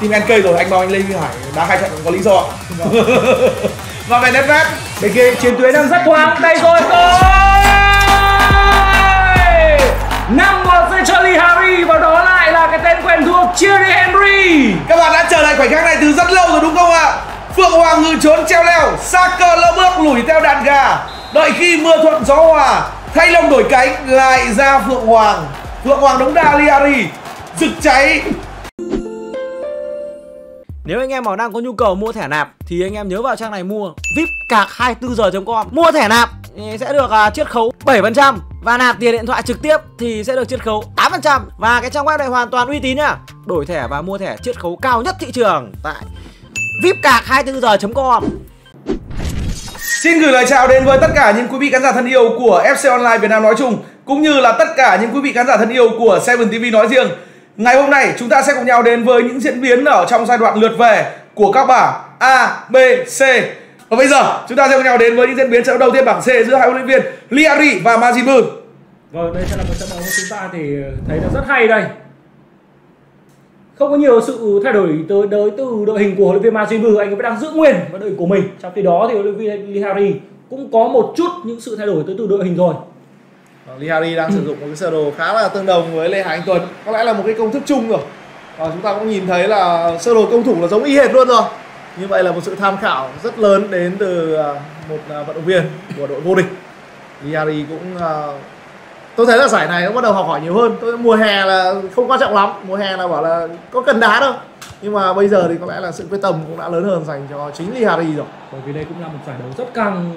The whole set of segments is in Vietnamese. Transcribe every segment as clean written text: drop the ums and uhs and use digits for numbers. Team NK rồi, anh Bao, anh Lê Huy Hải đá hai trận có lý do ạ. Và về Nedvěd, bên kia chiến tuyến đang rất thoáng, tay rồi coi 5-1 dành cho Lee Harry và đó lại là cái tên quen thuộc Thierry Henry. Các bạn đã chờ lại khoảnh khắc này từ rất lâu rồi đúng không ạ? Phượng Hoàng ngự trốn treo leo, Sa Cơ lỡ bước lủi theo đàn gà. Đợi khi mưa thuận gió hòa, thay lông đổi cánh lại ra Phượng Hoàng. Phượng Hoàng đống đa Lee Harry, rực cháy. Nếu anh em nào đang có nhu cầu mua thẻ nạp thì anh em nhớ vào trang này mua vipcard24h.com. Mua thẻ nạp sẽ được chiết khấu 7% và nạp tiền điện thoại trực tiếp thì sẽ được chiết khấu 8%. Và cái trang web này hoàn toàn uy tín nhá. Đổi thẻ và mua thẻ chiết khấu cao nhất thị trường tại vipcard24h.com. Xin gửi lời chào đến với tất cả những quý vị khán giả thân yêu của FC Online Việt Nam nói chung, cũng như là tất cả những quý vị khán giả thân yêu của Seven TV nói riêng. Ngày hôm nay chúng ta sẽ cùng nhau đến với những diễn biến ở trong giai đoạn lượt về của các bảng A, B, C. Và bây giờ chúng ta sẽ cùng nhau đến với những diễn biến trận đầu tiên bảng C giữa hai huấn luyện viên Lee Harry và Majin Buu. Vâng, đây sẽ là một trận đấu chúng ta thì thấy là rất hay đây. Không có nhiều sự thay đổi tới từ đội hình của huấn luyện viên Majin Buu, anh ấy vẫn đang giữ nguyên với đội hình của mình. Trong khi đó thì huấn luyện viên Lee Harry cũng có một chút những sự thay đổi tới từ đội hình rồi. Lee Harry đang sử dụng một cái sơ đồ khá là tương đồng với Lê Hà Anh Tuấn, có lẽ là một cái công thức chung rồi. Chúng ta cũng nhìn thấy là sơ đồ công thủ là giống y hệt luôn rồi. Như vậy là một sự tham khảo rất lớn đến từ một vận động viên của đội vô địch. Lee Harry cũng tôi thấy là giải này nó bắt đầu học hỏi nhiều hơn. Tôi mùa hè là không quan trọng lắm, mùa hè là bảo là có cần đá đâu, nhưng mà bây giờ thì có lẽ là sự quyết tâm cũng đã lớn hơn dành cho chính Lee Harry rồi. Bởi vì đây cũng là một giải đấu rất căng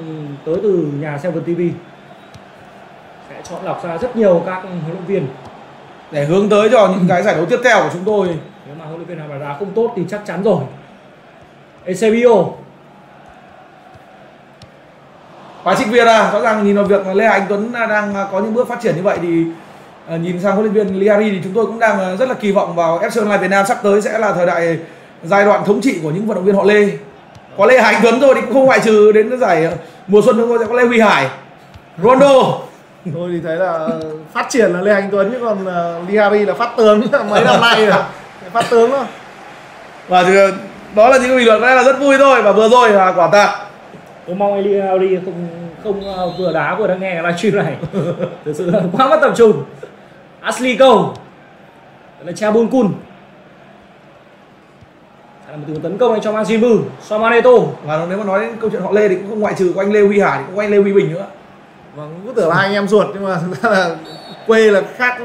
tới từ nhà Seven TV, chọn lọc ra rất nhiều các huấn luyện viên để hướng tới cho những cái giải đấu tiếp theo của chúng tôi. Nếu mà huấn luyện viên nào mà đá không tốt thì chắc chắn rồi. Eusebio, Patrick Vieira, rõ ràng nhìn vào việc Lê Anh Tuấn đang có những bước phát triển như vậy thì nhìn sang huấn luyện viên Lee Harry thì chúng tôi cũng đang rất là kỳ vọng vào FC Online Việt Nam sắp tới sẽ là thời đại giai đoạn thống trị của những vận động viên họ Lê. Có Lê Anh Tuấn rồi thì cũng không ngoại trừ đến cái giải mùa xuân chúng tôi sẽ có Lê Huy Hải, Ronaldo. Tôi thì thấy là phát triển là Lê Anh Tuấn, chứ còn Lee Harry là phát tướng mấy năm nay rồi, phát tướng thôi. Và đó là những bình luận là rất vui thôi. Và vừa rồi là quả tạc. Tôi mong Lee Harry không vừa đá vừa đang nghe cái livestream này. Thực sự là quá mất tập trung. Ashley cầu là Chabonkun, là một tấn công này cho Majin Buu, Samuel Eto'o. Và nếu mà nói đến câu chuyện họ Lê thì cũng không ngoại trừ của anh Lê Huy Hải, cũng có anh Lê Huy Bình nữa. Vâng, cứ tưởng là hai anh em ruột nhưng mà thực ra là quê là khác,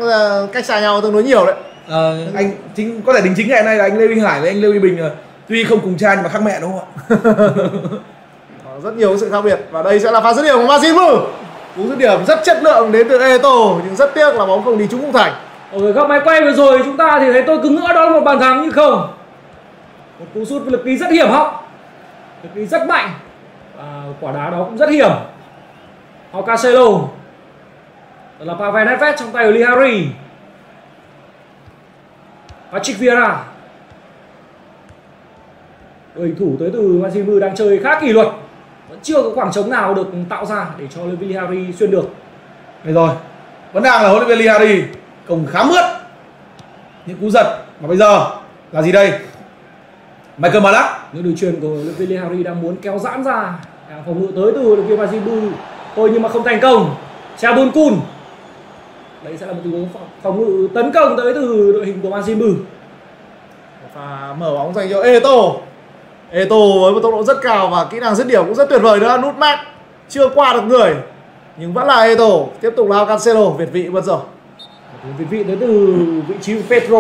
cách xa nhau tương đối nhiều đấy. Anh chính có thể đính chính ngày hôm nay là anh Lê Huy Hải với anh Lê Huy Bình rồi. Tuy không cùng cha nhưng mà khác mẹ đúng không ạ? Rất nhiều sự khác biệt. Và đây sẽ là pha dứt điểm của Majin Buu. Cú dứt điểm rất chất lượng đến từ Eto'o, nhưng rất tiếc là bóng không đi trúng khung thành. Ở góc máy quay vừa rồi chúng ta thì thấy tôi cứ ngỡ đó là một bàn thắng nhưng không. Một cú sút lực đi rất hiểm hóc, lực đi rất mạnh. Quả đá đó cũng rất hiểm. Joao Cancelo, đó là Pavel Nedvěd trong tay của Lee Harry. Patrick Vieira, đội hình thủ tới từ Majin Buu đang chơi khá kỷ luật, vẫn chưa có khoảng trống nào được tạo ra để cho Lee Harry xuyên được. Đây rồi, vẫn đang là huấn luyện viên Lee Harry công khá mướt những cú giật. Mà bây giờ là gì đây? Michael Ballack, những đường truyền của huấn luyện viên Lee Harry đang muốn kéo giãn ra phòng ngự tới từ huấn luyện viên Majin Buu. Ôi nhưng mà không thành công. Chabonkun. Đấy sẽ là một tình huống phòng ngự tấn công tới từ đội hình của Majin Buu. Và mở bóng dành cho Eto'o. Eto'o với một tốc độ rất cao và kỹ năng dứt điểm cũng rất tuyệt vời nữa. Nút mát chưa qua được người, nhưng vẫn là Eto'o. Tiếp tục là Cancelo, việt vị mất rồi. Việt vị đến từ vị trí của Pedro.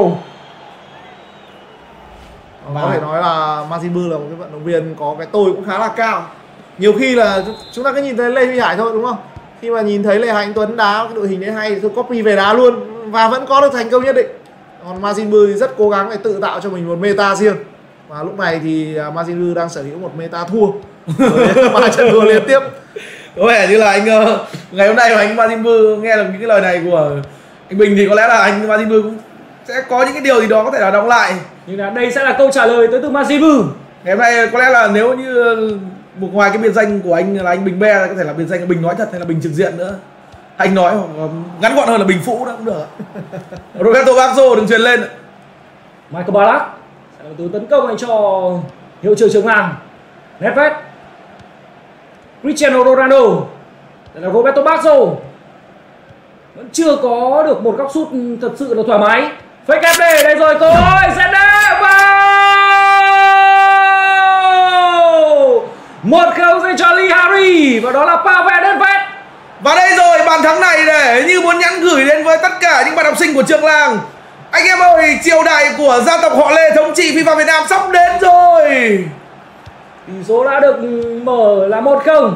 Có thể nói là Majin Buu là một cái vận động viên có cái tôi cũng khá là cao. Nhiều khi là chúng ta cứ nhìn thấy Lê Huy Hải thôi đúng không? Khi mà nhìn thấy Lê Hà Anh Tuấn đá cái đội hình đấy hay, tôi copy về đá luôn và vẫn có được thành công nhất định. Còn Majin Buu thì rất cố gắng để tự tạo cho mình một meta riêng. Và lúc này thì Majin Buu đang sở hữu một meta thua, 3 trận thua liên tiếp. Có vẻ như là anh ngày hôm nay mà anh Majin Buu nghe được những cái lời này của anh Bình thì có lẽ là anh Majin Buu cũng sẽ có những cái điều gì đó có thể là đóng lại. Nhưng là đây sẽ là câu trả lời tới từ Majin Buu. Ngày hôm nay có lẽ là nếu như ngoài cái biệt danh của anh là anh Bình Be là có thể là biệt danh là Bình nói thật hay là Bình trực diện nữa. Anh nói ngắn gọn hơn là Bình Phũ đó cũng được. Roberto Baggio đừng truyền lên. Michael Ballack Đội tứ tấn công anh cho hiệu trưởng trường làng Nedvěd, Cristiano Ronaldo. Đây là Roberto Baggio. Vẫn chưa có được một góc sút thật sự là thoải mái. Fake ép đây, đây rồi, cô ơi, ZD vào 1-0 dành cho Thierry Henry. Và đó là Pavel Nedvěd. Và đây rồi, bàn thắng này để như muốn nhắn gửi đến với tất cả những bạn học sinh của trường làng. Anh em ơi, triều đại của gia tộc họ Lê thống trị FIFA Việt Nam sắp đến rồi. Tỷ số đã được mở là 1-0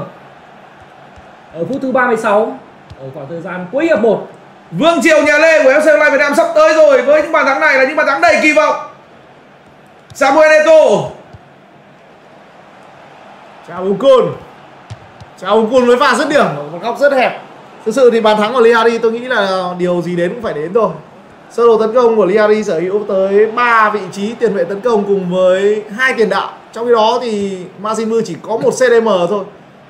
ở phút thứ 36, ở khoảng thời gian cuối hiệp 1. Vương triều nhà Lê của FC Online Việt Nam sắp tới rồi, với những bàn thắng này là những bàn thắng đầy kỳ vọng. Samuel Eto'o, Chabonkun, Chabonkun với pha dứt điểm ở một góc rất hẹp. Thực sự thì bàn thắng của Liari tôi nghĩ là điều gì đến cũng phải đến rồi. Sơ đồ tấn công của Liari sở hữu tới 3 vị trí tiền vệ tấn công cùng với 2 tiền đạo. Trong khi đó thì Mazimu chỉ có 1 CDM thôi.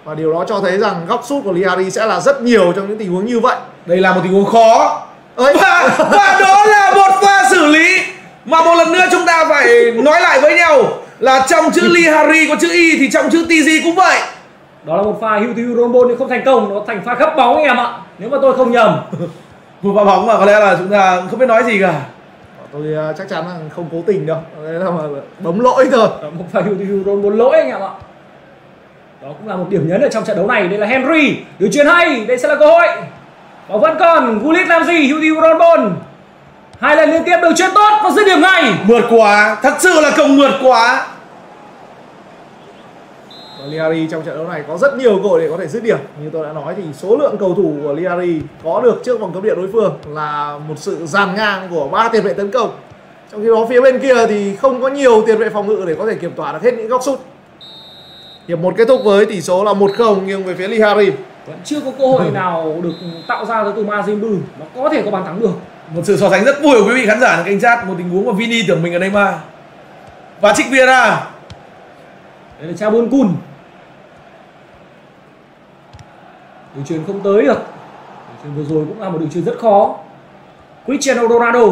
Và điều đó cho thấy rằng góc sút của Liari sẽ là rất nhiều trong những tình huống như vậy. Đây là một tình huống khó. Và đó là một pha xử lý mà một lần nữa chúng ta phải nói lại với nhau là trong chữ Liari có chữ Y thì trong chữ TG cũng vậy. Đó là một pha hưu tí Rombol nhưng không thành công, nó thành pha gấp bóng anh em ạ, nếu mà tôi không nhầm. Một pha bóng mà có lẽ là chúng ta không biết nói gì cả. Tôi chắc chắn là không cố tình đâu. Đấy là bấm lỗi thôi. Một pha hưu tí Rombol lỗi anh em ạ. Đó cũng là một điểm nhấn ở trong trận đấu này. Đây là Henry, đường chuyền hay, đây sẽ là cơ hội. Bóng vẫn còn, Gullit làm gì, hưu đi Ronaldo. 2 lần liên tiếp đường chuyền tốt và dứt điểm ngay. Mượt quá, thật sự là công mượt quá. Và Liari trong trận đấu này có rất nhiều cơ hội để có thể dứt điểm. Như tôi đã nói thì số lượng cầu thủ của Liari có được trước vòng cấm địa đối phương là một sự dàn ngang của 3 tiền vệ tấn công. Trong khi đó phía bên kia thì không có nhiều tiền vệ phòng ngự để có thể kiểm soát được hết những góc sút. Hiệp 1 kết thúc với tỷ số là 1-0 nhưng về phía Liari vẫn chưa có cơ hội nào được tạo ra từ Mazimbu. Nó có thể có bàn thắng được. Một sự so sánh rất vui của quý vị khán giả kênh chat. Một tình huống mà Vinny tưởng mình ở đây mà. Patrick Vieira. Đây là Chabonkun. Đường chuyền không tới được. Đường chuyền vừa rồi cũng là một đường chuyền rất khó. Cristiano Ronaldo.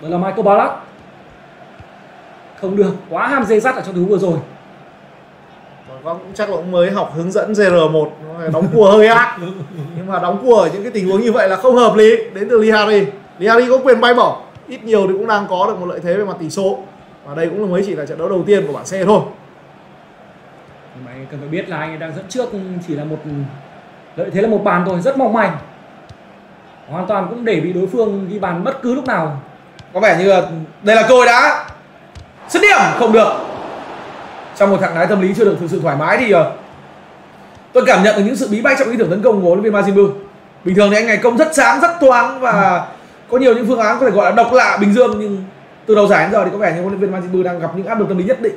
Đây là Michael Ballack. Không được, quá ham dây dắt ở trong thứ vừa rồi. Con cũng chắc là cũng mới học hướng dẫn GR1, đóng cua hơi ác. Nhưng mà đóng cua ở những cái tình huống như vậy là không hợp lý. Đến từ Liari. Liari có quyền bay bỏ, ít nhiều thì cũng đang có được một lợi thế về mặt tỷ số. Và đây cũng là mới chỉ là trận đấu đầu tiên của bảng C thôi. Nhưng mà anh cần phải biết là anh ấy đang dẫn trước chỉ là một lợi thế là một bàn thôi, rất mong manh. Hoàn toàn cũng để bị đối phương ghi bàn bất cứ lúc nào. Có vẻ như là đây là cơ hội đá. Sứt điểm không được. Trong một trạng thái tâm lý chưa được thực sự thoải mái thì tôi cảm nhận được những sự bí bách trong ý tưởng tấn công của huấn luyện viên Mazimu. Bình thường thì anh này công rất sáng, rất thoáng và có nhiều những phương án có thể gọi là độc lạ Bình Dương, nhưng từ đầu giải đến giờ thì có vẻ như huấn luyện viên Mazimu đang gặp những áp lực tâm lý nhất định.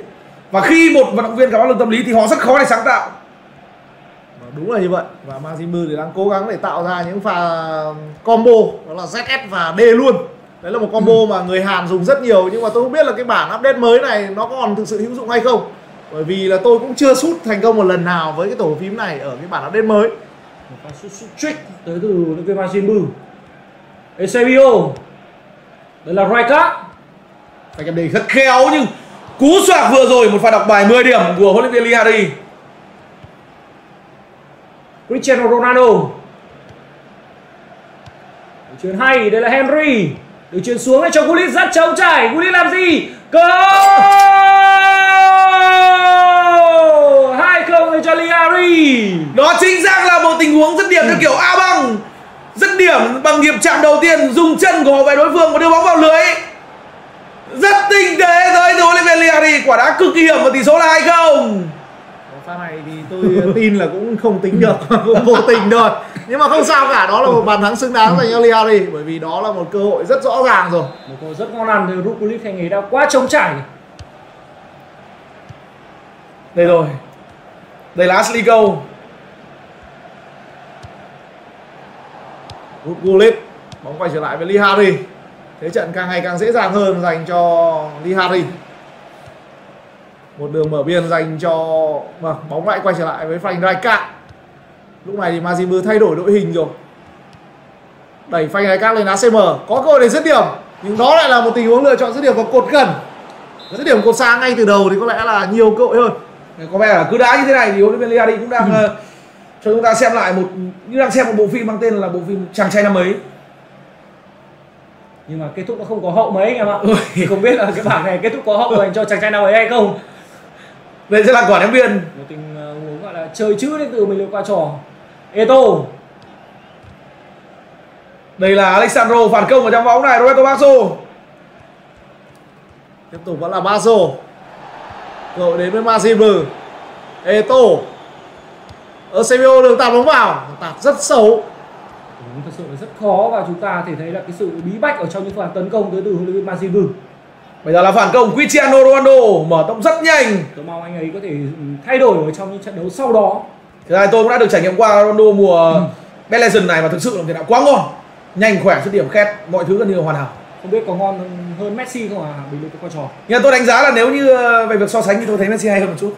Và khi một vận động viên gặp áp lực tâm lý thì họ rất khó để sáng tạo. Đúng là như vậy. Và Mazimu thì đang cố gắng để tạo ra những pha combo, đó là ZS và D luôn. Đấy là một combo mà người Hàn dùng rất nhiều. Nhưng mà tôi không biết là cái bản update mới này nó còn thực sự hữu dụng hay không. Bởi vì là tôi cũng chưa sút thành công một lần nào với cái tổ phím này ở cái bản update mới. Một pha sút trick tới từ Vipcard24h. Eusebio. Đây là Rui Cas. Phải cầm đề rất khéo nhưng cú xoạc vừa rồi một pha đọc bài 10 điểm của huấn luyện viên Liari. Cristiano Ronaldo. Chuyền hay, đây là Henry. Được chuyển xuống để cho Gullit rất trống trải. Gullit làm gì? Goal! 2-0 để cho Liari. Đó chính xác là một tình huống dứt điểm theo kiểu A băng. Dứt điểm bằng nghiệp chạm đầu tiên, dùng chân của hậu vệ đối phương và đưa bóng vào lưới. Rất tinh tế tới từ huấn luyện viên Liari, quả đá cực kỳ hiểm và tỷ số là 2-0. Pha này thì tôi tin là cũng không tính được, cũng vô tình thôi. Nhưng mà không sao cả, đó là một bàn thắng xứng đáng dành cho Liari. Bởi vì đó là một cơ hội rất rõ ràng rồi. Một cơ hội rất ngon ăn từ Rukulit, anh ấy đã quá trống trải. Đây rồi. Đây là Ashley goal. Rukulit. Bóng quay trở lại với Liari. Thế trận càng ngày càng dễ dàng hơn dành cho Liari. Một đường mở biên dành cho... bóng lại quay trở lại với Frank Rijkaard. Lúc này thì Mazimu thay đổi đội hình rồi. Đẩy Frank Rijkaard lên ACM. Có cơ hội để dứt điểm. Nhưng đó lại là một tình huống lựa chọn dứt điểm vào cột gần. Dứt điểm cột xa ngay từ đầu thì có lẽ là nhiều cơ hội hơn. Có vẻ là cứ đá như thế này thì huấn luyện viên Liadi cũng đang cho chúng ta xem lại một như đang xem một bộ phim mang tên là bộ phim Chàng Trai Năm Ấy. Nhưng mà kết thúc nó không có hậu mấy anh em ạ. Không biết là cái bảng này kết thúc có hậu dành cho Chàng Trai Năm Ấy hay không. Đây sẽ là quả ném biên. Một tình huống gọi là chơi chữ đến từ mình liệu qua trò. Eto'o. Đây là Alexandro phản công ở trong bóng này. Roberto Baggio. Tiếp tục vẫn là Baggio. Rồi đến với Mazibur. Eto'o. Sergio đường tạt bóng vào. Tạt rất xấu. Đúng, thật sự là rất khó và chúng ta thể thấy là cái sự bí bách ở trong những pha tấn công tới từ huấn luyện viên Mazibur. Bây giờ là phản công Cristiano Ronaldo mở rộng rất nhanh. Tôi mong anh ấy có thể thay đổi ở trong những trận đấu sau đó. Thực ra tôi cũng đã được trải nghiệm qua Ronaldo mùa Best Legend này và thực sự là một tiền đạo quá ngon. Nhanh, khỏe, xuất điểm, khét, mọi thứ gần như hoàn hảo. Không biết có ngon hơn Messi không à? Bình luận có trò. Nhưng tôi đánh giá là nếu như về việc so sánh thì tôi thấy Messi hay hơn một chút.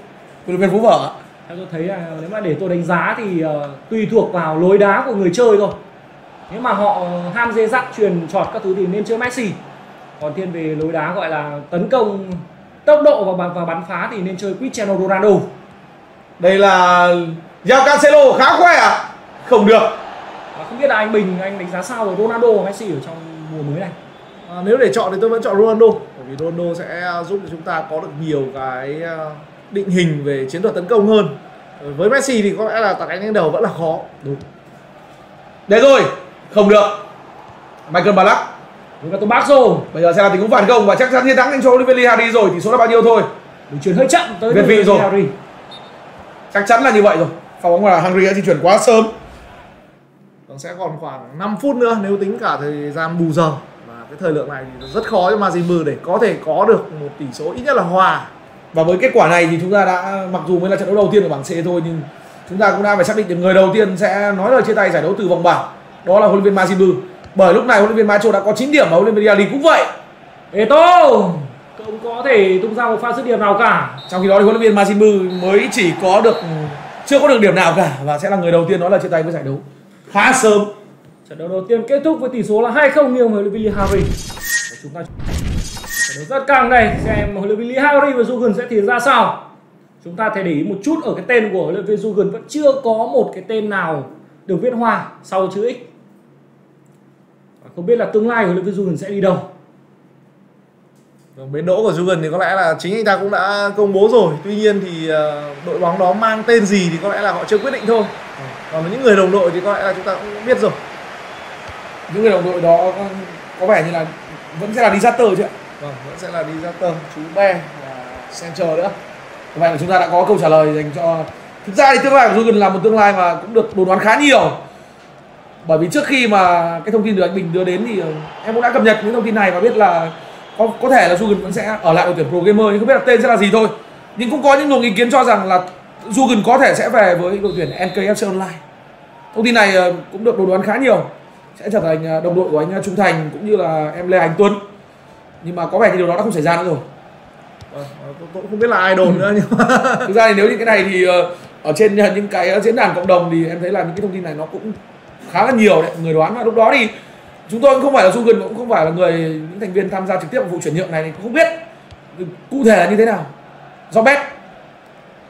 Huấn luyện viên Phú Vở. Theo tôi thấy là nếu mà để tôi đánh giá thì tùy thuộc vào lối đá của người chơi thôi. Nếu mà họ ham dê dắt, truyền trọt các thứ thì nên chơi Messi. Còn thiên về lối đá gọi là tấn công, tốc độ và bắn phá thì nên chơi Cristiano Ronaldo. Đây là Joao Cancelo khá khỏe ạ. Không được. Và không biết là anh Bình, anh đánh giá sao về Ronaldo và Messi ở trong mùa mới này? Nếu để chọn thì tôi vẫn chọn Ronaldo. Bởi vì Ronaldo sẽ giúp chúng ta có được nhiều cái định hình về chiến thuật tấn công hơn. Với Messi thì có lẽ là tạt cánh lên đầu vẫn là khó. Đúng. Đấy rồi, không được. Michael Ballack. Roberto Baggio. Bây giờ sẽ là tình huống phản công và chắc chắn chiến thắng anh cho Olivier Hardy rồi. Tỷ số là bao nhiêu thôi? Đường chuyển hơi chậm tới Việt Vị rồi. Harry. Chắc chắn là như vậy rồi. Pha bóng là Henry đã di chuyển quá sớm. Nó sẽ còn khoảng 5 phút nữa nếu tính cả thời gian bù giờ. Và cái thời lượng này thì rất khó cho Mazimbu để có thể có được một tỷ số ít nhất là hòa. Và với kết quả này thì chúng ta đã, mặc dù mới là trận đấu đầu tiên của bảng C thôi, nhưng chúng ta cũng đang phải xác định được người đầu tiên sẽ nói lời chia tay giải đấu từ vòng bảng. Đó là huấn luyện viên Mazimbu. Bởi lúc này huấn luyện viên Macho đã có 9 điểm và huấn luyện viên Diallo cũng vậy. Eto'o không có thể tung ra một pha dứt điểm nào cả. Trong khi đó thì huấn luyện viên Mazimbu mới chỉ có được chưa có được điểm nào cả và sẽ là người đầu tiên nói là chia tay với giải đấu khá sớm. Trận đấu đầu tiên kết thúc với tỷ số là 2-0 nghiêng huấn luyện viên Harry. Chúng ta trận đấu rất căng đây, xem huấn luyện viên Harry và Jurgen sẽ thì ra sao. Chúng ta thể để ý một chút ở cái tên của huấn luyện viên Jurgen, vẫn chưa có một cái tên nào được viết hoa sau chữ X. Không biết là tương lai của huấn luyện viên Jurgen sẽ đi đâu. Bến đỗ của Jurgen thì có lẽ là chính anh ta cũng đã công bố rồi. Tuy nhiên thì đội bóng đó mang tên gì thì có lẽ là họ chưa quyết định thôi. Còn với những người đồng đội thì có lẽ là chúng ta cũng biết rồi. Những người đồng đội đó có vẻ như là vẫn sẽ là disaster chứ ạ? Vâng, vẫn sẽ là disaster, chú Be và Center nữa. Có vẻ là chúng ta đã có câu trả lời dành cho... Thực ra thì tương lai của Jurgen là một tương lai mà cũng được đồn đoán khá nhiều. Bởi vì trước khi mà cái thông tin được anh Bình đưa đến thì em cũng đã cập nhật những thông tin này và biết là có thể là Jurgen vẫn sẽ ở lại đội tuyển Pro Gamer, nhưng không biết là tên sẽ là gì thôi. Nhưng cũng có những luồng ý kiến cho rằng là Jurgen có thể sẽ về với đội tuyển NKFC Online. Thông tin này cũng được đồn đoán khá nhiều, sẽ trở thành đồng đội của anh Trung Thành cũng như là em Lê Anh Tuấn. Nhưng mà có vẻ như điều đó đã không xảy ra nữa rồi. Tôi cũng không biết là ai đồn nữa nhưng thực ra thì nếu như cái này thì ở trên những cái diễn đàn cộng đồng thì em thấy là những cái thông tin này nó cũng khá là nhiều đấy, người đoán. Và lúc đó thì chúng tôi cũng không phải là Jurgen, cũng không phải là người những thành viên tham gia trực tiếp vào vụ chuyển nhượng này thì không biết cụ thể là như thế nào. Do bet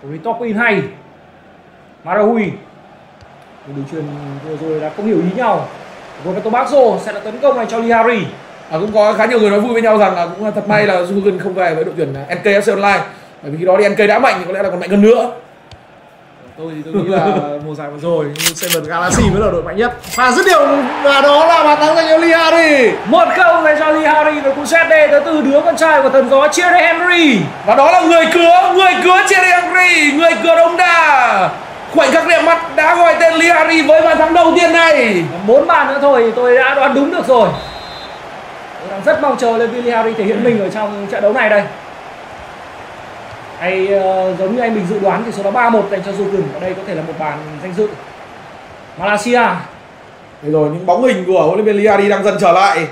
với top in hay Marahui đường truyền vừa rồi đã không hiểu ý nhau. Roberto Baggio sẽ đã tấn công này cho Lihari. Cũng có khá nhiều người nói vui với nhau rằng là cũng thật may là Jurgen không về với đội tuyển NKFC Online, bởi vì khi đó thì NK đã mạnh thì có lẽ là còn mạnh hơn nữa. Tôi thì tôi nghĩ là mùa giải vừa rồi Seven Galaxy mới là đội mạnh nhất. Và dứt điểm và đó là bàn thắng dành cho Lee Hardy. 1-0 dành cho Lee Hardy với cú sét đê tới từ đứa con trai của thần gió Thierry Henry. Và đó là người cứa Thierry Henry, người cứa đống đà. Khoảnh khắc đẹp mắt đã gọi tên Lee Hardy với bàn thắng đầu tiên này. 4 bàn nữa thôi tôi đã đoán đúng được rồi. Tôi đang rất mong chờ lên Lee Hardy thể hiện mình ở trong trận đấu này đây. Hay giống như anh Bình dự đoán thì số đó 3-1 dành cho Jurgen. Ở đây có thể là một bàn danh dự Malaysia. Đây rồi, những bóng hình của huấn luyện viên Liadi đang dần trở lại.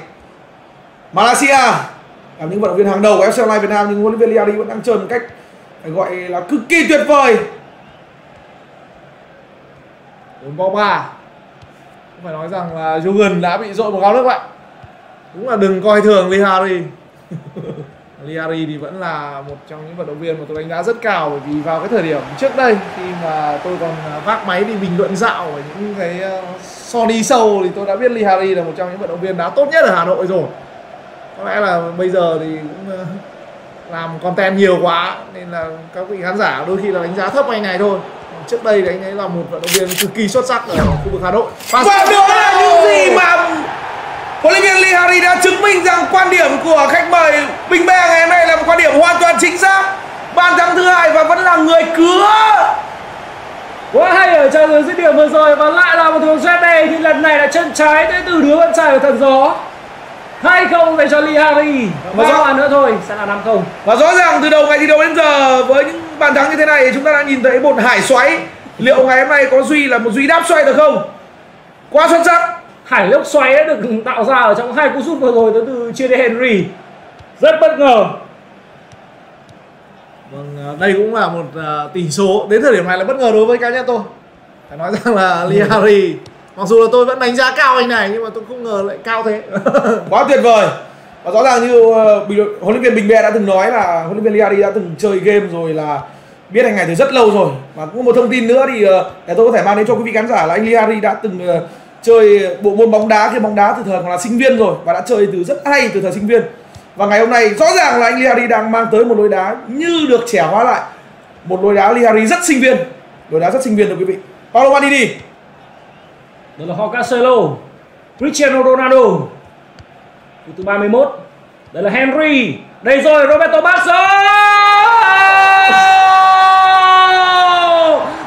Malaysia là những vận động viên hàng đầu của FC Online Việt Nam, nhưng huấn luyện viên Liadi vẫn đang chơi một cách phải gọi là cực kỳ tuyệt vời. 4-3. Cũng phải nói rằng là Jurgen đã bị dội một gáo nước lạnh. Cũng là đừng coi thường Lihari. Lihari thì vẫn là một trong những vận động viên mà tôi đánh giá rất cao, bởi vì vào cái thời điểm trước đây khi mà tôi còn vác máy đi bình luận dạo ở những cái Sony show thì tôi đã biết Lihari là một trong những vận động viên đá tốt nhất ở Hà Nội rồi. Có lẽ là bây giờ thì cũng làm content nhiều quá nên là các vị khán giả đôi khi là đánh giá thấp anh này thôi. Trước đây thì anh ấy là một vận động viên cực kỳ xuất sắc ở khu vực Hà Nội. Và đó là những gì mà huấn luyện viên Lihari đã chứng minh rằng quan điểm của khách mời Bình Bè ngày hôm nay là một quan điểm hoàn toàn chính xác. Bàn thắng thứ hai và vẫn là người cứa quá hay ở trong lưới dứt điểm vừa rồi, và lại là một đường dứt đây, nhưng lần này là chân trái tới từ đứa con trai của thần gió. 2-0 dành cho Lihari. Ba bàn nữa thôi sẽ là 5-0. Và rõ ràng từ đầu ngày thi đấu đến giờ với những bàn thắng như thế này chúng ta đã nhìn thấy một hải xoáy. Liệu ngày hôm nay có Duy là một Duy đáp xoay được không? Quá xuất sắc. Hải lốc xoáy đã được tạo ra ở trong hai cú sút vừa rồi từ Thierry Henry. Rất bất ngờ. Vâng, đây cũng là một tỷ số đến thời điểm này là bất ngờ đối với cá nhân tôi. Phải nói rằng là Lihari, mặc dù là tôi vẫn đánh giá cao anh này nhưng mà tôi không ngờ lại cao thế. Quá tuyệt vời. Và rõ ràng như huấn luyện viên Bình Bè đã từng nói là huấn luyện viên Lihari đã từng chơi game rồi, là biết anh này từ rất lâu rồi. Và cũng một thông tin nữa thì để tôi có thể mang đến cho quý vị khán giả là anh Lihari đã từng chơi bộ môn bóng đá, cái bóng đá từ thời còn là sinh viên rồi, và đã chơi từ rất hay từ thời sinh viên. Và ngày hôm nay rõ ràng là anh Lihari đang mang tới một lối đá như được trẻ hóa lại, một lối đá Lihari rất sinh viên, lối đá rất sinh viên rồi quý vị. Paolo Maldini, đó là Joao Cancelo, Cristiano Ronaldo, phút thứ 31, đây là Henry, đây rồi Roberto Baggio.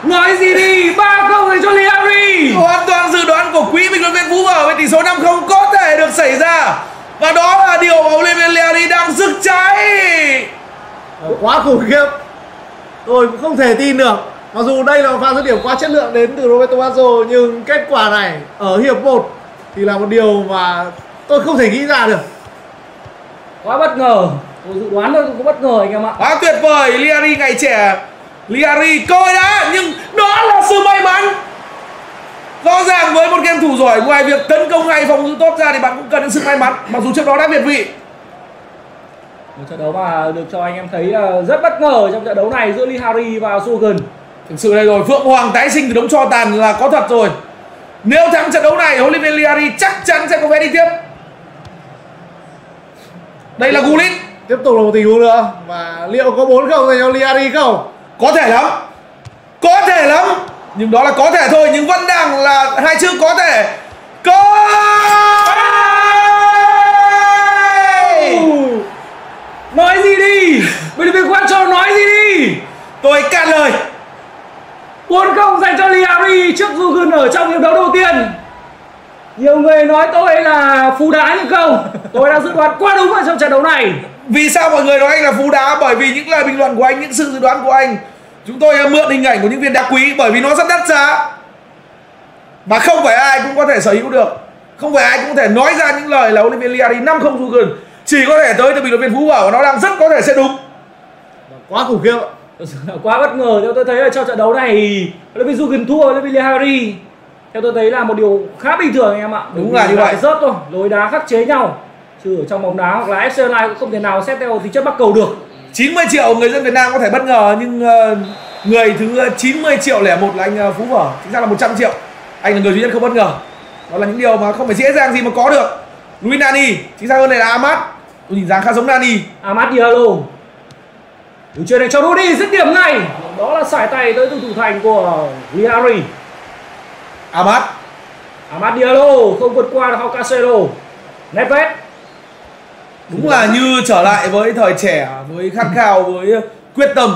Nói gì đi, 3-0 dành cho Lihari. Hoàn toàn dự đoán của quý bình luận viên Vũ Bảo về tỷ số 5-0 có thể được xảy ra, và đó là điều mà huấn luyện viên Lihari đang rực cháy. Quá khủng khiếp, tôi cũng không thể tin được. Mặc dù đây là một pha dứt điểm quá chất lượng đến từ Roberto Baggio, nhưng kết quả này ở hiệp 1 thì là một điều mà tôi không thể nghĩ ra được. Quá bất ngờ, tôi dự đoán thôi, cũng bất ngờ anh em ạ. Quá tuyệt vời, Lihari ngày trẻ. Lihari coi đã, nhưng đó là sự may mắn. Rõ ràng với một game thủ giỏi, ngoài việc tấn công hay phòng giữ tốt ra thì bạn cũng cần đến sự may mắn, mặc dù trước đó đã việt vị. Một trận đấu mà được cho anh em thấy rất bất ngờ trong trận đấu này giữa Lihari và Sogan. Thực sự đây rồi, Phượng Hoàng tái sinh từ đống tro tàn là có thật rồi. Nếu thắng trận đấu này, huấn luyện viên Lihari chắc chắn sẽ có vé đi tiếp. Đây là Gullit. Tiếp tục là một tình huống nữa. Và liệu có 4-0 dành cho Lihari không? Có thể lắm. Có thể lắm. Nhưng đó là có thể thôi, nhưng vẫn đang là hai chữ có thể. Có! Nói gì đi? Huấn luyện viên Quattro nói gì đi? Tôi cạn lời. 4-0 dành cho Lihari trước Sogan ở trong hiệp đấu đầu tiên. Nhiều người nói tôi là phú đá nhưng không, tôi đã dự đoán quá đúng ở trong trận đấu này. Vì sao mọi người nói anh là phú đá? Bởi vì những lời bình luận của anh, những sự dự đoán của anh, chúng tôi mượn hình ảnh của những viên đá quý, bởi vì nó rất đắt giá mà không phải ai cũng có thể sở hữu được, không phải ai cũng có thể nói ra những lời là huấn luyện viên Lihari 5-0 Sogan, chỉ có thể tới từ bình luận viên Phú Bảo, và nó đang rất có thể sẽ đúng. Quá khủng khiếp, quá bất ngờ. Theo tôi thấy là trong trận đấu này huấn luyện viên Sogan thua huấn luyện viên Lihari, theo tôi thấy là một điều khá bình thường anh em ạ. Đúng là như vậy, rớt thôi, lối đá khắc chế nhau, chứ ở trong bóng đá hoặc là FC Online cũng không thể nào xét theo tính chất bắc cầu được. 90 triệu người dân Việt Nam có thể bất ngờ, nhưng người thứ 90 triệu lẻ một là anh Phú Vở, chính xác là 100 triệu, anh là người duy nhất không bất ngờ. Đó là những điều mà không phải dễ dàng gì mà có được. Luis Nani, chính xác hơn này là Amad, tôi nhìn dáng khá giống Nani. Amad Diallo, đường chuyền này cho Rudy, dứt điểm này, đó là sải tay tới từ thủ thành của Lihari. Amad Diallo không vượt qua được Joao Cancelo. Nedvěd đúng là như trở lại với thời trẻ, với khát khao, với quyết tâm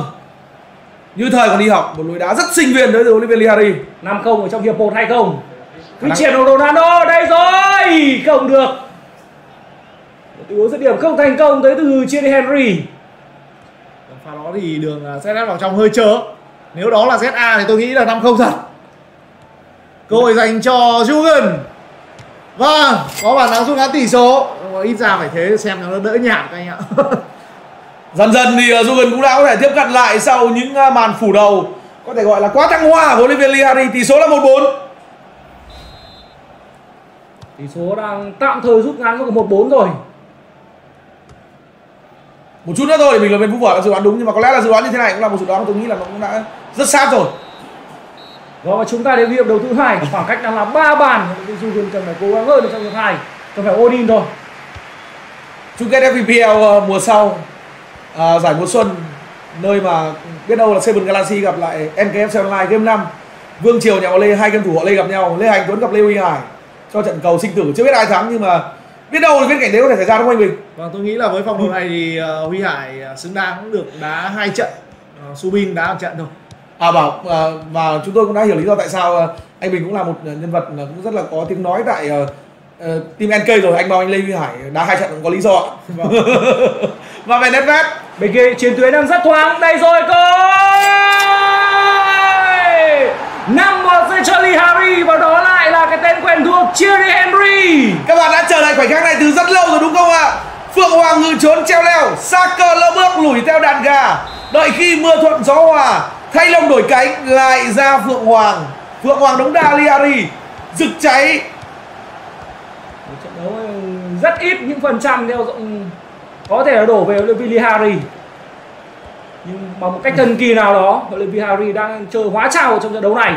như thời còn đi học, một lối đá rất sinh viên tới từ huấn luyện viên Lihari. 5-0 ở trong hiệp 1 hay không? Cristiano Ronaldo đây rồi, không được. Tình huống dứt điểm không thành công tới từ Thierry Henry. Pha đó thì đường ZS vào trong hơi chớ. Nếu đó là ZA thì tôi nghĩ là 5-0 thật. Cơ hội dành cho Sogan. Vâng, có bàn thắng rút ngắn tỷ số. Ít ra phải thế xem nó đỡ nhạt các anh ạ. Dần dần thì Sogan cũng đã có thể tiếp cận lại sau những màn phủ đầu có thể gọi là quá thăng hoa của huấn luyện viên Lihari. Tỷ số là 1-4. Tỷ số đang tạm thời rút ngắn vào 1-4 rồi. Một chút nữa thôi thì mình là bên Phú Vở dự đoán đúng, nhưng mà có lẽ là dự đoán như thế này cũng là một dự đoán mà tôi nghĩ là nó cũng đã rất sát rồi. Rồi và chúng ta đến hiệp đầu thứ hai, khoảng cách đang là 3 bàn. Dù Huyền cần phải cố gắng hơn trong hiệp 2, cần phải all in thôi. Chung kết FPL mùa sau, giải mùa xuân, nơi mà biết đâu là Seven Galaxy gặp lại NKFC Online game 5. Vương Triều nhà họ Lê, hai game thủ họ Lê gặp nhau, Lê Hành Tuấn gặp Lê Huy Hải cho trận cầu sinh tử, chưa biết ai thắng nhưng mà biết đâu thì viễn cảnh đấy có thể xảy ra đúng không anh Bình? Vâng, tôi nghĩ là với phong độ này thì Huy Hải xứng đáng cũng được đá 2 trận, Subin đá 1 trận thôi. Và chúng tôi cũng đã hiểu lý do tại sao anh Bình cũng là một nhân vật cũng rất là có tiếng nói tại team NK rồi. Anh bảo anh Lê Huy Hải đá 2 trận cũng có lý do ạ. Vâng. Và về Nedvěd bên kia chiến tuyến đang rất thoáng, đây rồi coi 5-1 dành cho Lee Harry và đó lại là cái tên quen thuộc Thierry Henry. Các bạn đã chờ lại khoảnh khắc này từ rất lâu rồi đúng không ạ? Phượng Hoàng ngự trốn treo leo, Sa Cơ lỡ bước lủi theo đàn gà. Đợi khi mưa thuận gió hòa, thay lông đổi cánh lại ra Phượng Hoàng. Phượng Hoàng đống đa Lee Harry rực cháy. Trận đấu rất ít những phần trăm theo rộng có thể là đổ về huấn luyện viên Lee Harry, nhưng bằng một cách thần kỳ nào đó huấn luyện viên Harry đang chơi hóa trào trong trận đấu này.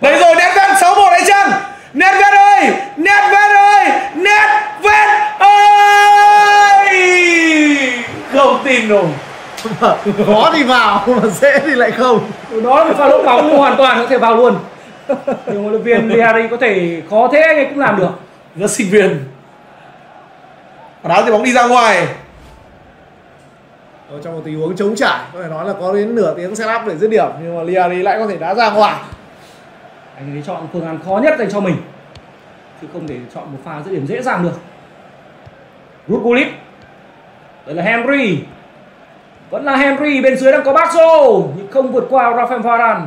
Đấy rồi, Nedvěd 6-1 đấy chăng? Nedvěd ơi, Nedvěd ơi, Nedvěd ơi, không tin nổi. Khó thì vào, mà dễ thì lại không. Đó là một pha lốp bóng hoàn toàn có thể vào luôn. Nhưng huấn luyện viên Lee Harry có thể khó thế nhưng cũng làm được. Rất sinh viên. Đá thì bóng đi ra ngoài. Ở trong một tình huống chống trải, có thể nói là có đến nửa tiếng set up để dứt điểm, nhưng mà Lee Harry lại có thể đá ra ngoài. Anh ấy chọn phương án khó nhất dành cho mình, chứ không thể chọn một pha dứt điểm dễ dàng được. Rút Gullit. Đây là Henry. Vẫn là Henry, bên dưới đang có Baggio nhưng không vượt qua Raphael Varane.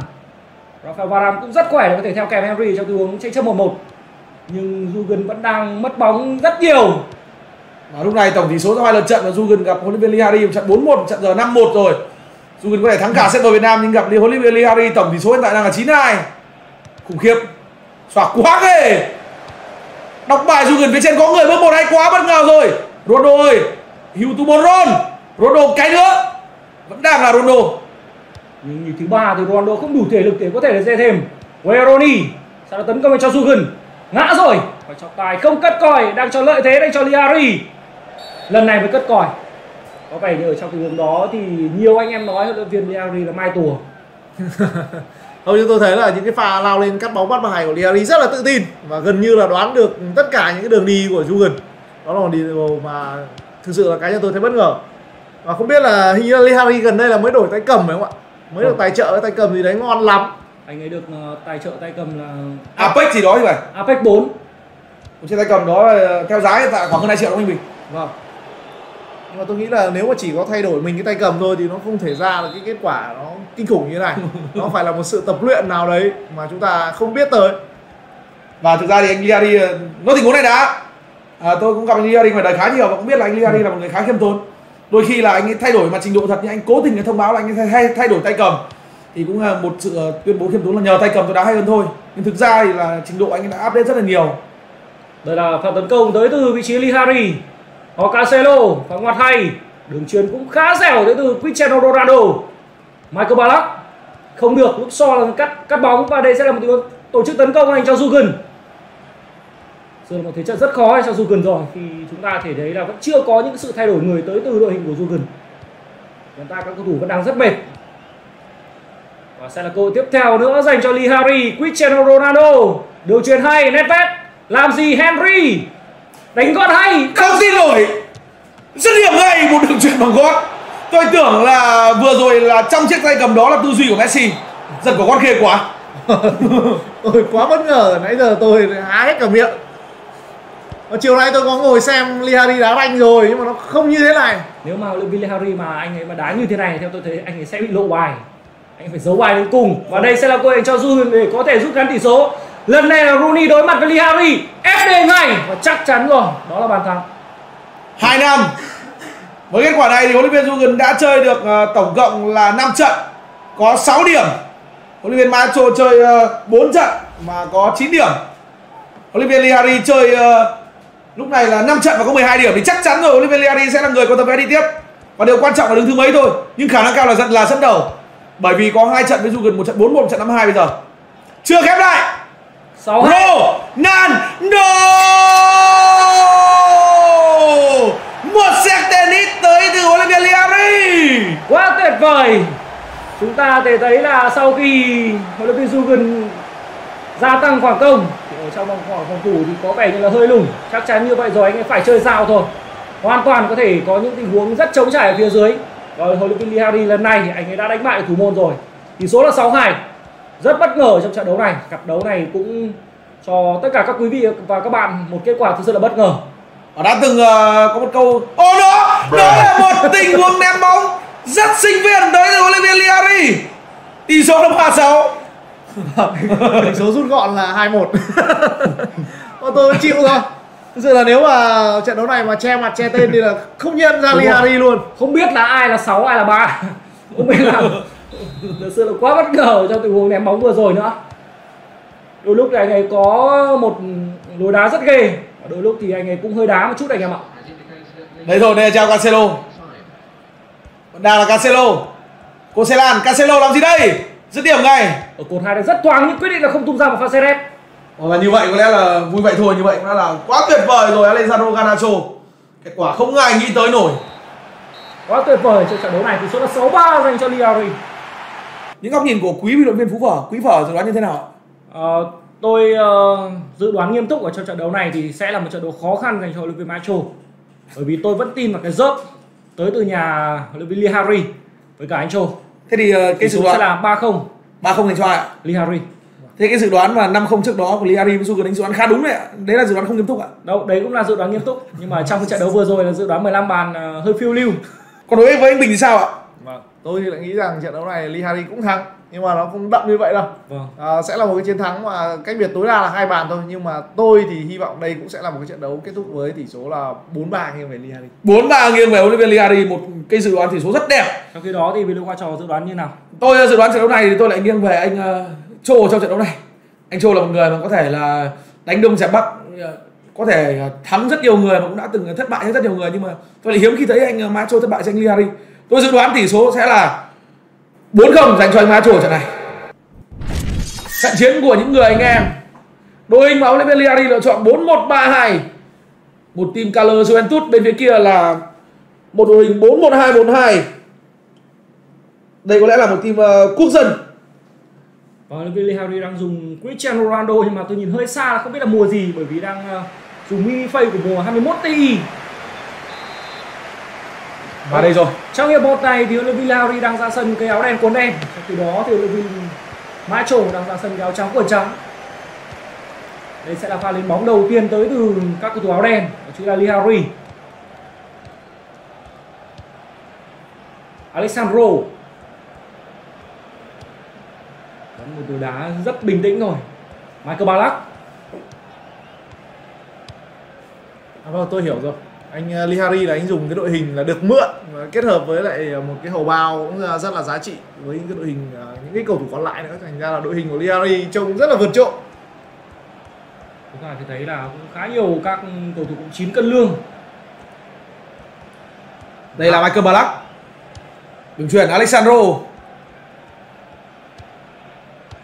Raphael Varane cũng rất khỏe để có thể theo kèm Henry trong tình huống tranh chấp 1-1. Nhưng Jürgen vẫn đang mất bóng rất nhiều. Và lúc này tổng tỷ số sau hai lượt trận là Jürgen gặp huấn luyện viên Lee Harry trận 4-1, trận giờ 5-1 rồi. Jürgen có thể thắng cả set đồ Việt Nam nhưng gặp huấn luyện viên Lee Harry tổng tỷ số hiện tại đang là 9-2. Khủng khiếp. Xoạc quá ghê. Đọc bài Jürgen phía trên có người bước một hay quá bất ngờ rồi. Ronaldo ơi. Hữu tú bốn Ron. Ronaldo cái nữa. Vẫn đang là Ronaldo. Nhưng như thứ ba thì Ronaldo không đủ thể lực để có thể là dễ thêm. Guerroni sao đã tấn công cho Jürgen. Ngã rồi. Và trọng tài không cất còi, đang cho lợi thế, đang cho Lee Harry. Lần này mới cất còi. Có vẻ như ở trong tình huống đó thì nhiều anh em nói huấn luyện viên Lee Harry là mai tùa. Hầu như tôi thấy là những cái pha lao lên cắt bóng bắt bằng hay của Lee Harry rất là tự tin và gần như là đoán được tất cả những cái đường đi của Jürgen. Đó là một điều mà thực sự là cá nhân tôi thấy bất ngờ. Và không biết là hình như Lee Harry gần đây là mới đổi tay cầm phải không ạ? Mới được tài trợ tay cầm gì đấy ngon lắm. Anh ấy được tài trợ tay cầm là Apex gì đó như vậy? Apex 4. Trên tay cầm đó theo giá hiện tại khoảng hơn 2 triệu đúng không anh Bình? Vâng. Nhưng mà tôi nghĩ là nếu mà chỉ có thay đổi mình cái tay cầm thôi thì nó không thể ra được cái kết quả nó kinh khủng như thế này. Nó phải là một sự tập luyện nào đấy mà chúng ta không biết tới. Và thực ra thì anh Lee Harry nó tình huống này đã tôi cũng gặp anh Lee Harry ngoài đời khá nhiều và cũng biết là anh Lee Harry là một người khá khiêm tốn. Đôi khi là anh ấy thay đổi mà trình độ thật, nhưng anh cố tình thông báo là anh ấy thay đổi tay cầm thì cũng là một sự tuyên bố khiêm tốn là nhờ tay cầm tôi đá hay hơn thôi. Nhưng thực ra thì là trình độ anh ấy đã update rất là nhiều. Đây là pha tấn công tới từ vị trí Lee Harry. Joao Cancelo, pha ngoặt hay. Đường chuyền cũng khá dẻo tới từ Cristiano Ronaldo. Michael Ballack không được, lúc so là cắt bóng và đây sẽ là một tổ chức tấn công dành cho Jürgen. Giờ là một thế trận rất khó cho Jürgen rồi, thì chúng ta thể thấy là vẫn chưa có những sự thay đổi người tới từ đội hình của Jürgen. Chúng ta các cầu thủ vẫn đang rất mệt. Và sẽ là cơ hội tiếp theo nữa dành cho Lee Harry. Cristiano Ronaldo, đường chuyền hay. Nedvěd làm gì? Henry đánh gót hay, không xin lỗi rất điểm ngay, một đường chuyền bằng gót. Tôi tưởng là vừa rồi là trong chiếc tay cầm đó là tư duy của Messi, giật của gót ghê quá. Ôi quá bất ngờ, nãy giờ tôi há hết cả miệng. Chiều nay tôi có ngồi xem Lee Harry đá banh rồi nhưng mà nó không như thế này. Nếu mà Lee Harry mà anh ấy mà đá như thế này theo tôi thấy anh ấy sẽ bị lộ bài, anh phải giấu bài đến cùng. Và đây sẽ là cơ hội cho Jürgen để có thể rút ngắn tỷ số. Lần này là Rooney đối mặt với Lee Harry, FD ngay và chắc chắn rồi, đó là bàn thắng. 2-5. Với kết quả này thì huấn luyện viên Jürgen đã chơi được tổng cộng là 5 trận, có 6 điểm. Huấn luyện viên Macho chơi 4 trận mà có 9 điểm. Olivier Liari chơi lúc này là 5 trận và có 12 điểm thì chắc chắn rồi Olivier Liari sẽ là người có tấm vé đi tiếp. Và điều quan trọng là đứng thứ mấy thôi, nhưng khả năng cao là dẫn đầu. Bởi vì có 2 trận với dù gần 1 trận 4-1 trận 5-2 bây giờ. Chưa khép lại. 6 Ronaldo! Một set tennis tới từ Olivier Liari. Quá tuyệt vời. Chúng ta thể thấy là sau khi Olivier Jürgen gia tăng khoảng công thì ở trong phòng thủ thì có vẻ như là hơi lùng. Chắc chắn như vậy rồi, anh ấy phải chơi sao thôi. Hoàn toàn có thể có những tình huống rất trống trải ở phía dưới. Rồi Olivier Liari lần này thì anh ấy đã đánh bại thủ môn rồi. Tỷ số là 6-2. Rất bất ngờ trong trận đấu này. Cặp đấu này cũng cho tất cả các quý vị và các bạn một kết quả thực sự là bất ngờ. Họ đã từng có một câu đó là một tình huống ném bóng rất sinh viên đấy là Olivier Liari. Tỷ số là 3-6. Tỷ số rút gọn là 2-1. Tôi chịu rồi. Thực sự là nếu mà trận đấu này mà che mặt che tên thì là không nhận ra Liari luôn. Không biết là ai là 6 ai là 3. Không biết là thực sự là quá bất ngờ trong tình huống ném bóng vừa rồi nữa. Đôi lúc thì anh ấy có một lối đá rất ghê, đôi lúc thì anh ấy cũng hơi đá một chút anh em ạ. Đấy rồi, đây là Joao Cancelo. Đang là Cancelo. Cô Selan, Cancelo làm gì đây? Dứt điểm ngay. Ở cột 2 này rất thoáng nhưng quyết định là không tung ra một pha set đẹp. Và như vậy có lẽ là vui vậy thôi, như vậy cũng là quá tuyệt vời rồi Alexandro Garnacho. Kết quả không ai nghĩ tới nổi. Quá tuyệt vời trong trận đấu này, tỷ số là 6-3 dành cho Liari. Những góc nhìn của quý bình luận viên Phú Phở, quý Phở dự đoán như thế nào? Tôi dự đoán nghiêm túc ở trong trận đấu này thì sẽ là một trận đấu khó khăn dành cho huấn luyện viên Macho. Bởi vì tôi vẫn tin vào cái dớp tới từ nhà huấn luyện viên Liari với cả anh Châu. Thế thì cái dự đoán sẽ là 3-0. 3-0 dành cho ai ạ? Liari. Thế cái dự đoán mà 5-0 trước đó của Liari với Sugar đánh dự đoán khá đúng đấy ạ. Đấy là dự đoán không nghiêm túc ạ. Đâu, đấy cũng là dự đoán nghiêm túc, nhưng mà trong cái trận đấu vừa rồi là dự đoán 15 bàn hơi phiêu lưu. Còn đối với anh Bình thì sao ạ? Vâng, tôi lại nghĩ rằng trận đấu này Liari cũng thắng, nhưng mà nó không đậm như vậy đâu. Vâng. Sẽ là một cái chiến thắng mà cách biệt tối đa là 2 bàn thôi, nhưng mà tôi thì hy vọng đây cũng sẽ là một cái trận đấu kết thúc với tỷ số là 4-3 nghiêng về Liari. 4-3 nghiêng về huấn luyện viên Liari, một cái dự đoán tỷ số rất đẹp. Trong khi đó thì về Luis Vazquez dự đoán như nào? Tôi dự đoán trận đấu này thì tôi lại nghiêng về anh Châu trong trận đấu này. Anh Châu là một người mà có thể là đánh đông dẹp bắc, có thể thắng rất nhiều người mà cũng đã từng thất bại rất nhiều người, nhưng mà tôi lại hiếm khi thấy anh Macho thất bại cho anh Liari. Tôi dự đoán tỷ số sẽ là 4-0 dành cho anh Macho trận này. Trận chiến của những người anh em. Đội hình mà huấn luyện viên Liari lựa chọn 4-1-3-2. Một team color Juventus, bên phía kia là một đội hình 4-1-2-1-2. Đây có lẽ là một team quốc dân. Huấn luyện viên Liari đang dùng Cristiano Ronaldo, nhưng mà tôi nhìn hơi xa là không biết là mùa gì, bởi vì đang dùng mini phase của mùa 21 Ti. Và đây rồi. Trong hiệp 1 này thì huấn luyện viên Liari đang ra sân cái áo đen cuốn đen. Từ đó thì huấn luyện viên Macho đang ra sân cái áo trắng cuốn trắng. Đây sẽ là pha lên bóng đầu tiên tới từ các cầu thủ áo đen, chính là Liari. Alexandro. Một cú đá rất bình tĩnh rồi. Michael Ballack. Vâng, tôi hiểu rồi. Anh Liari là anh dùng cái đội hình là được mượn và kết hợp với lại một cái hầu bao cũng rất là giá trị với những cái đội hình, những cái cầu thủ còn lại nữa, thành ra là đội hình của Liari trông rất là vượt trội. Chúng ta thì thấy là cũng khá nhiều các cầu thủ cũng 9 cân lương. Đây là Michael Ballack. Đường truyền Alexandro.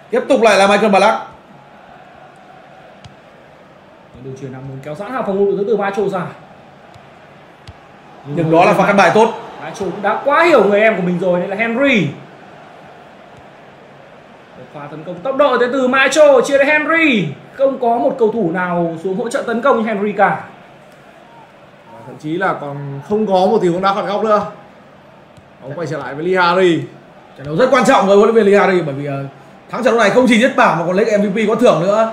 Tiếp tục lại là Michael Ballack. Đường truyền đang muốn kéo giãn hàng phòng ngự tới từ Macho ra. Nhưng đó là pha cắt bài tốt. Macho cũng đã quá hiểu người em của mình rồi, đây là Henry. Một pha tấn công tốc độ tới từ Macho, chia đến Henry. Không có một cầu thủ nào xuống hỗ trợ tấn công như Henry cả. Và thậm chí là còn không có một tình huống đá phạt góc nữa. Ông quay trở lại với Liari. Trận đấu rất quan trọng với huấn luyện viên Liari, bởi vì thắng trận đấu này không chỉ nhất bảng mà còn lấy MVP có thưởng nữa.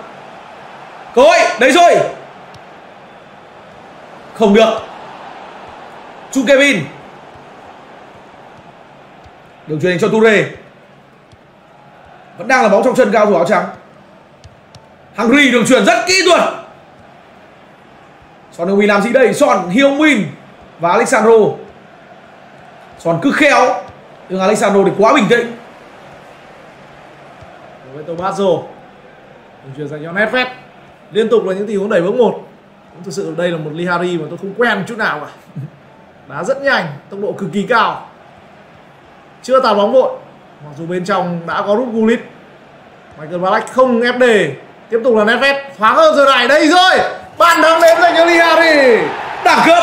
Cơ hội, đấy rồi. Không được. Chu Kevin. Đường truyền cho Toure. Vẫn đang là bóng trong chân cao thủ áo trắng. Henry đường truyền rất kỹ thuật. Son Heung-min làm gì đây? Son Heung-min và Alexandro. Son cứ khéo. Nhưng Alexandro thì quá bình tĩnh. Roberto Baggio. Đường truyền dành cho Nedvěd. Liên tục là những tình huống đẩy bước một. Thực sự đây là một Lihari mà tôi không quen chút nào cả. Đá rất nhanh, tốc độ cực kỳ cao. Chưa tạt bóng vội, mặc dù bên trong đã có rút Gullit. Michael Ballack không ép đề. Tiếp tục là Nedvěd, thoáng hơn giờ này, đây rồi. Bàn thắng đến dành cho Lihari. Đẳng cấp,